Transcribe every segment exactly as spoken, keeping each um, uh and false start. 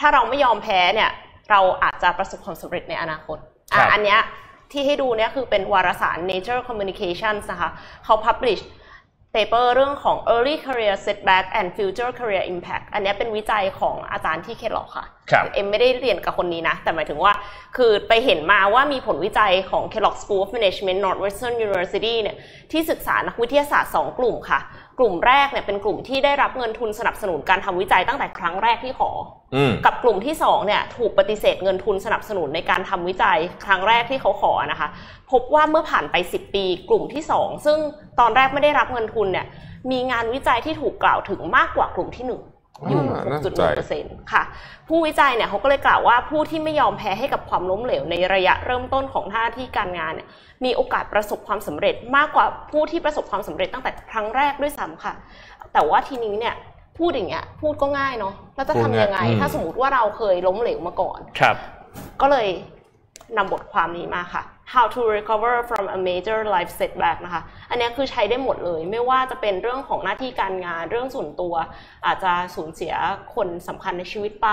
ถ้าเราไม่ยอมแพ้เนี่ยเราอาจจะประสบความสำเร็จในอนาคต อ, อันเนี้ยที่ให้ดูเนี่ยคือเป็นวารสาร Nature Communications นะคะเขา publish paper เรื่องของ Early Career Setback and Future Career Impact อันนี้เป็นวิจัยของอาจารย์ที่Kelloggค่ะเอ็มไม่ได้เรียนกับคนนี้นะแต่หมายถึงว่าคือไปเห็นมาว่ามีผลวิจัยของ Kellogg School of Management Northwestern University เนี่ยที่ศึกษานักวิทยาศาสตร์สองกลุ่มค่ะกลุ่มแรกเนี่ยเป็นกลุ่มที่ได้รับเงินทุนสนับสนุนการทำวิจัยตั้งแต่ครั้งแรกที่ขอกับกลุ่มที่สองเนี่ยถูกปฏิเสธเงินทุนสนับสนุนในการทำวิจัยครั้งแรกที่เขาขอนะคะพบว่าเมื่อผ่านไปสิบปีกลุ่มที่สองซึ่งตอนแรกไม่ได้รับเงินทุนเนี่ยมีงานวิจัยที่ถูกกล่าวถึงมากกว่ากลุ่มที่หนึ่งอยู่ หกจุดหนึ่งเปอร์เซ็นต์ ค่ะผู้วิจัยเนี่ยเขาก็เลยกล่าวว่าผู้ที่ไม่ยอมแพ้ให้กับความล้มเหลวในระยะเริ่มต้นของหน้าที่การงานเนี่ยมีโอกาสประสบความสำเร็จมากกว่าผู้ที่ประสบความสำเร็จตั้งแต่ครั้งแรกด้วยซ้ำค่ะแต่ว่าทีนี้เนี่ยพูดอย่างเงี้ยพูดก็ง่ายเนาะแล้วจะทำยังไงถ้าสมมติว่าเราเคยล้มเหลวมาก่อนก็เลยนำบทความนี้มาค่ะ How to recover from a major life setback นะคะอันนี้คือใช้ได้หมดเลยไม่ว่าจะเป็นเรื่องของหน้าที่การงานเรื่องส่วนตัวอาจจะสูญเสียคนสำคัญในชีวิตไป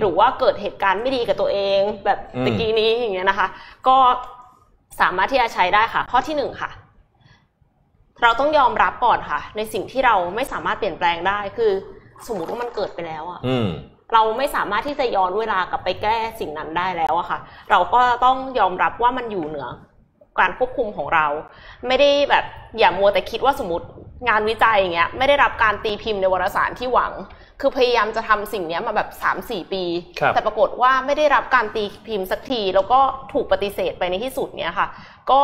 หรือว่าเกิดเหตุการณ์ไม่ดีกับตัวเองแบบตะกี้นี้อย่างเงี้ยนะคะก็สามารถที่จะใช้ได้ค่ะข้อที่หนึ่งค่ะเราต้องยอมรับก่อนค่ะในสิ่งที่เราไม่สามารถเปลี่ยนแปลงได้คือสมมติว่ามันเกิดไปแล้วอะเราไม่สามารถที่จะย้อนเวลากลับไปแก้สิ่งนั้นได้แล้วอะค่ะเราก็ต้องยอมรับว่ามันอยู่เหนือการควบคุมของเราไม่ได้แบบอย่ามัวแต่คิดว่าสมมติงานวิจัยอย่างเงี้ยไม่ได้รับการตีพิมพ์ในวารสารที่หวังคือพยายามจะทำสิ่งนี้มาแบบ สามถึงสี่ ปีแต่ปรากฏว่าไม่ได้รับการตีพิมพ์สักทีแล้วก็ถูกปฏิเสธไปในที่สุดเนี้ยค่ะก็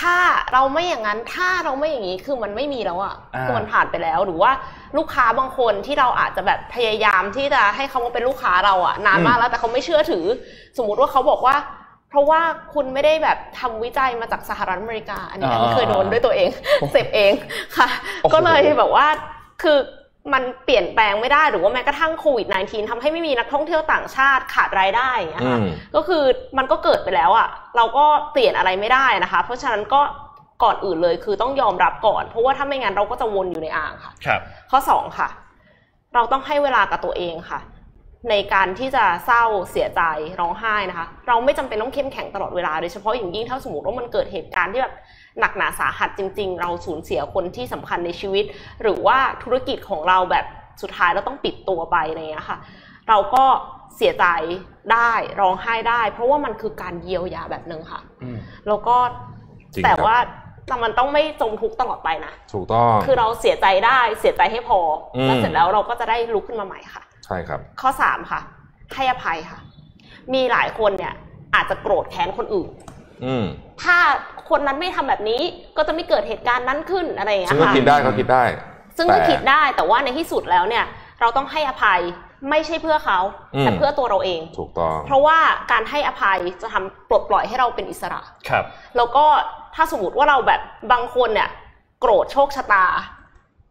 ถ้าเราไม่อย่างนั้นถ้าเราไม่อย่างนี้คือมันไม่มีแล้วอะคือมันผ่านไปแล้วหรือว่าลูกค้าบางคนที่เราอาจจะแบบพยายามที่จะให้เขามาเป็นลูกค้าเราอะนานมากแล้วแต่เขาไม่เชื่อถือสมมติว่าเขาบอกว่าเพราะว่าคุณไม่ได้แบบทำวิจัยมาจากสหรัฐอเมริกาอันนี้เคยโดนด้วยตัวเองเสพเองค่ะก็เลยแบบว่าคือมันเปลี่ยนแปลงไม่ได้หรือว่าแม้กระทั่งโควิด สิบเก้า ทำให้ไม่มีนักท่องเที่ยวต่างชาติขาดรายได้อย่างเงี้ยค่ะก็คือมันก็เกิดไปแล้วอ่ะเราก็เปลี่ยนอะไรไม่ได้นะคะเพราะฉะนั้นก็ก่อนอื่นเลยคือต้องยอมรับก่อนเพราะว่าถ้าไม่งั้นเราก็จะวนอยู่ในอ่างค่ะครับข้อสองค่ะเราต้องให้เวลากับตัวเองค่ะในการที่จะเศร้าเสียใจร้องไห้นะคะเราไม่จำเป็นต้องเข้มแข็งตลอดเวลาโดยเฉพาะอย่างยิ่งถ้าสมมติว่ามันเกิดเหตุการณ์ที่แบบหนักหนาสาหัสจริงๆเราสูญเสียคนที่สำคัญในชีวิตหรือว่าธุรกิจของเราแบบสุดท้ายเราต้องปิดตัวไปอะไรอย่างเงี้ยค่ะเราก็เสียใจได้ร้องไห้ได้เพราะว่ามันคือการเยียวยาแบบนึงค่ะแล้วก็แต่ว่ามันต้องไม่จมทุกข์ตลอดไปนะถูกต้องคือเราเสียใจได้เสียใจให้พอแล้วเสร็จแล้วเราก็จะได้ลุกขึ้นมาใหม่ค่ะใช่ครับข้อสามค่ะให้อภัยค่ะมีหลายคนเนี่ยอาจจะโกรธแค้นคนอื่นถ้าคนนั้นไม่ทำแบบนี้ก็จะไม่เกิดเหตุการณ์นั้นขึ้นอะไรอย่างเงี้ยค่ะซึ่งก็คิดได้เขาคิดได้ซึ่งก็คิดได้แต่ว่าในที่สุดแล้วเนี่ยเราต้องให้อภัยไม่ใช่เพื่อเขาแต่เพื่อตัวเราเองถูกต้องเพราะว่าการให้อภัยจะทำปลดปล่อยให้เราเป็นอิสระครับแล้วก็ถ้าสมมติว่าเราแบบบางคนเนี่ยโกรธโชคชะตา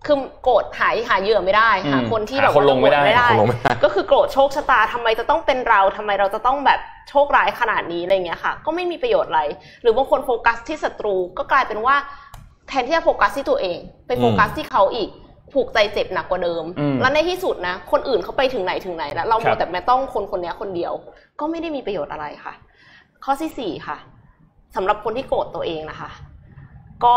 คือโกรธหายหาเหยื่อไม่ได้หาคนที่แบบว่าลงไม่ได้ก็คือโกรธโชคชะตาทำไมจะต้องเป็นเราทำไมเราจะต้องแบบโชคร้ายขนาดนี้อะไรเงี้ยค่ะก็ไม่มีประโยชน์อะไรหรือบางคนโฟกัสที่ศัตรูก็กลายเป็นว่าแทนที่จะโฟกัสที่ตัวเองไปโฟกัสที่เขาอีกผูกใจเจ็บหนักกว่าเดิมแล้วในที่สุดนะคนอื่นเขาไปถึงไหนถึงไหนแล้วเราแต่ไม่ต้องคนคนนี้คนเดียวก็ไม่ได้มีประโยชน์อะไรค่ะข้อที่สี่ค่ะสำหรับคนที่โกรธตัวเองนะคะก็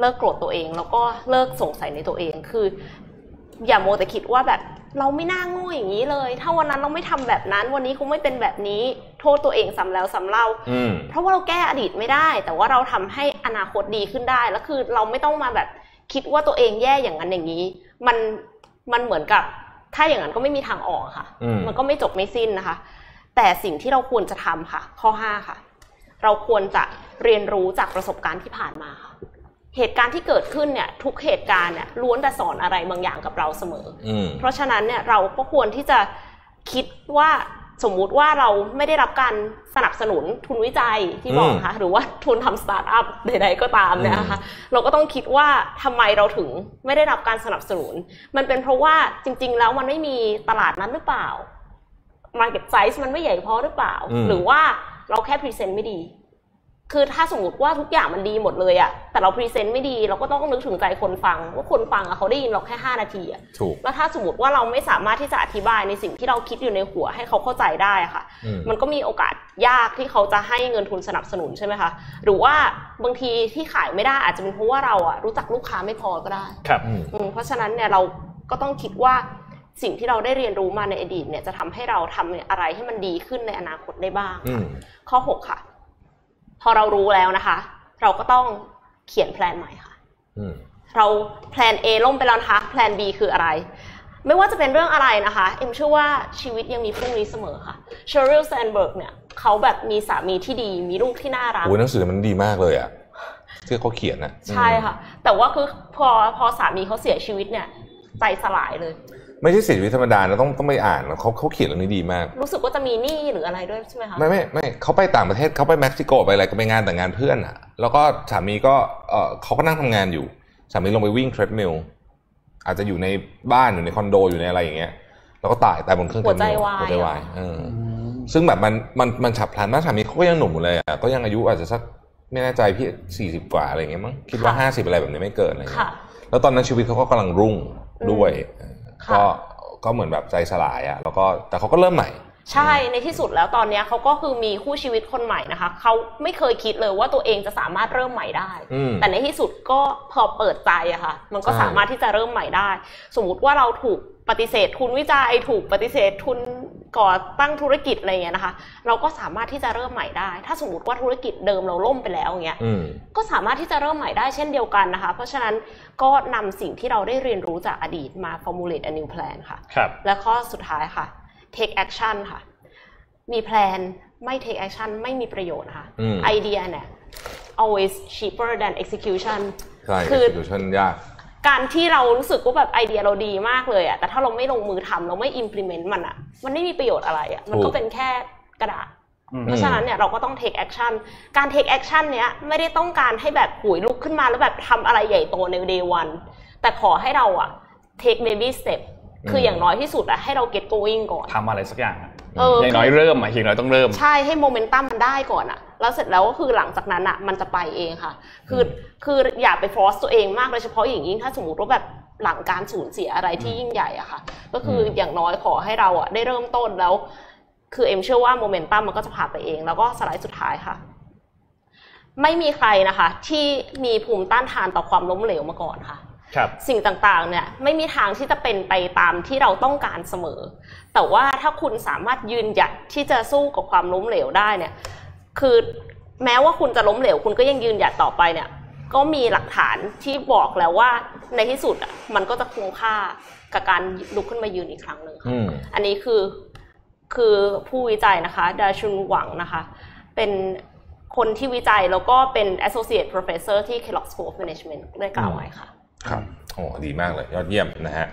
เลิกโกรธตัวเองแล้วก็เลิกสงสัยในตัวเองคืออย่าโมแต่คิดว่าแบบเราไม่น่าโง่อย่างนี้เลยถ้าวันนั้นเราไม่ทำแบบนั้นวันนี้คงไม่เป็นแบบนี้โทษตัวเองซ้ำแล้วซ้ำเล่าเพราะว่าเราแก้อดีตไม่ได้แต่ว่าเราทำให้อนาคตดีขึ้นได้แล้วคือเราไม่ต้องมาแบบคิดว่าตัวเองแย่อย่างนั้นอย่างนี้มันมันเหมือนกับถ้าอย่างนั้นก็ไม่มีทางออกค่ะมันก็ไม่จบไม่สิ้นนะคะแต่สิ่งที่เราควรจะทำค่ะข้อห้าค่ะเราควรจะเรียนรู้จากประสบการณ์ที่ผ่านมาค่ะเหตุการณ์ที่เกิดขึ้นเนี่ยทุกเหตุการณ์เนี่ยล้วนแต่สอนอะไรบางอย่างกับเราเสมอเพราะฉะนั้นเนี่ยเราก็ควรที่จะคิดว่าสมมุติว่าเราไม่ได้รับการสนับสนุนทุนวิจัยที่บอกค่ะหรือว่าทุนทำสตาร์ทอัพใดๆก็ตามเนี่ยนะคะเราก็ต้องคิดว่าทำไมเราถึงไม่ได้รับการสนับสนุนมันเป็นเพราะว่าจริงๆแล้วมันไม่มีตลาดนั้นหรือเปล่า market size มันไม่ใหญ่พอหรือเปล่าหรือว่าเราแค่พรีเซนต์ไม่ดี คือถ้าสมมติว่าทุกอย่างมันดีหมดเลยอะแต่เราพรีเซนต์ไม่ดีเราก็ต้องนึกถึงใจคนฟังว่าคนฟังอะเขาได้ยินเราแค่ห้านาทีอะแล้วถ้าสมมติว่าเราไม่สามารถที่จะอธิบายในสิ่งที่เราคิดอยู่ในหัวให้เขาเข้าใจได้ค่ะ ม, มันก็มีโอกาสยากที่เขาจะให้เงินทุนสนับสนุนใช่ไหมคะหรือว่าบางทีที่ขายไม่ได้อาจจะเป็นเพราะว่าเราอะรู้จักลูกค้าไม่พอก็ได้เพราะฉะนั้นเนี่ยเราก็ต้องคิดว่าสิ่งที่เราได้เรียนรู้มาในอดีตเนี่ยจะทำให้เราทำอะไรให้มันดีขึ้นในอนาคตได้บ้างข้อหกค่ะพอเรารู้แล้วนะคะเราก็ต้องเขียนแพลนใหม่ค่ะเราแพลน A ล่มไปแล้วนะคะแพลน B คืออะไรไม่ว่าจะเป็นเรื่องอะไรนะคะเอ็มเชื่อว่าชีวิตยังมีพรุ่งนี้เสมอค่ะเชอริล แซนเบิร์กเนี่ยเขาแบบมีสามีที่ดีมีลูกที่น่ารักโอ้ยหนังสือมันดีมากเลยอะที่เขาเขียนนะใช่ค่ะแต่ว่าคือพอพอสามีเขาเสียชีวิตเนี่ยใจสลายเลยไม่ใช่เสียชีวิตธรรมดานะต้องต้องไปอ่านเขาเขาเขียนเรื่องนี้ดีมากรู้สึกว่าจะมีหนี้หรืออะไรด้วยใช่ไหมคะไม่ไม่ไม่เขาไปต่างประเทศเขาไปเม็กซิโกไปอะไรก็ไปงานแต่งงานเพื่อนอ่ะแล้วก็สามีก็เออเขาก็นั่งทำงานอยู่สามีลงไปวิ่งเทรดมิลอาจจะอยู่ในบ้านอยู่ในคอนโดอยู่ในอะไรอย่างเงี้ยแล้วก็ตายตายบนเครื่องเทรดมิลหัวใจวายซึ่งแบบมันมันมันฉับพลันมากสามีเขาก็ยังหนุ่มเลยอ่ะก็ยังอายุอาจจะสักไม่แน่ใจพี่สี่สิบกว่าอะไรเงี้ยมั้งคิดว่าห้าสิบอะไรแบบนี้ไม่เกินอะไรเงี้ยแล้วตอนนั้นชีวิตเขาก็กำลังรุ่งด้วยก็ก็เหมือนแบบใจสลายอะแล้วก็แต่เขาก็เริ่มใหม่ใช่ในที่สุดแล้วตอนนี้เขาก็คือมีคู่ชีวิตคนใหม่นะคะเขาไม่เคยคิดเลยว่าตัวเองจะสามารถเริ่มใหม่ได้แต่ในที่สุดก็พอเปิดใจอะค่ะมันก็สามารถที่จะเริ่มใหม่ได้สมมติว่าเราถูกปฏิเสธทุนวิจัยถูกปฏิเสธทุนก่อตั้งธุรกิจอะไรเงี้ยนะคะเราก็สามารถที่จะเริ่มใหม่ได้ถ้าสมมติว่าธุรกิจเดิมเราล่มไปแล้วเงี้ยก็สามารถที่จะเริ่มใหม่ได้เช่นเดียวกันนะคะเพราะฉะนั้นก็นำสิ่งที่เราได้เรียนรู้จากอดีตมา formulate a new plan ค่ะและข้อสุดท้ายค่ะ take action ค่ะมีแพลนไม่ take action ไม่มีประโยชน์ค่ะไอเดียเนี่ย always cheaper than execution ใช่ execution ยากการที่เรารู้สึกว่าแบบไอเดียเราดีมากเลยอะแต่ถ้าเราไม่ลงมือทำเราไม่ implement มันอะมันไม่มีประโยชน์อะไรอะมันก็เป็นแค่กระดาษเพราะฉะนั้นเนี่ยเราก็ต้อง take action การ take action เนี้ยไม่ได้ต้องการให้แบบปุ๋ยลุกขึ้นมาแล้วแบบทำอะไรใหญ่โตใน day one แต่ขอให้เราอะ take baby step คืออย่างน้อยที่สุดอะให้เรา get going ก่อนทำอะไรสักอย่างอย่างน้อยเริ่มอะอย่างน้อยต้องเริ่มใช่ให้โมเมนตัมมันได้ก่อนอะแล้วเสร็จแล้วก็คือหลังจากนั้นอะมันจะไปเองค่ะคือคืออย่าไปฟอร์สตัวเองมากโดยเฉพาะอย่างยิ่งถ้าสมมติว่าแบบหลังการสูญเสียอะไรที่ยิ่งใหญ่อะค่ะก็คืออย่างน้อยขอให้เราอะได้เริ่มต้นแล้วคือเอ็มเชื่อว่าโมเมนตัมมันก็จะพาไปเองแล้วก็สไลด์สุดท้ายค่ะไม่มีใครนะคะที่มีภูมิต้านทานต่อความล้มเหลวมาก่อนค่ะสิ่งต่างๆเนี่ยไม่มีทางที่จะเป็นไปตามที่เราต้องการเสมอแต่ว่าถ้าคุณสามารถยืนหยัดที่จะสู้กับความล้มเหลวได้เนี่ยคือแม้ว่าคุณจะล้มเหลวคุณก็ยังยืนหยัดต่อไปเนี่ยก็มีหลักฐานที่บอกแล้วว่าในที่สุดอ่ะมันก็จะคุ้มค่ากับการลุกขึ้นมายืนอีกครั้งหนึ่งค่ะอันนี้คือคือผู้วิจัยนะคะดาชุนหวังนะคะเป็นคนที่วิจัยแล้วก็เป็น associate professor ที่ Kellogg School of Management ได้กล่าวไว้ค่ะครับโอ้ดีมากเลยยอดเยี่ยมนะฮะ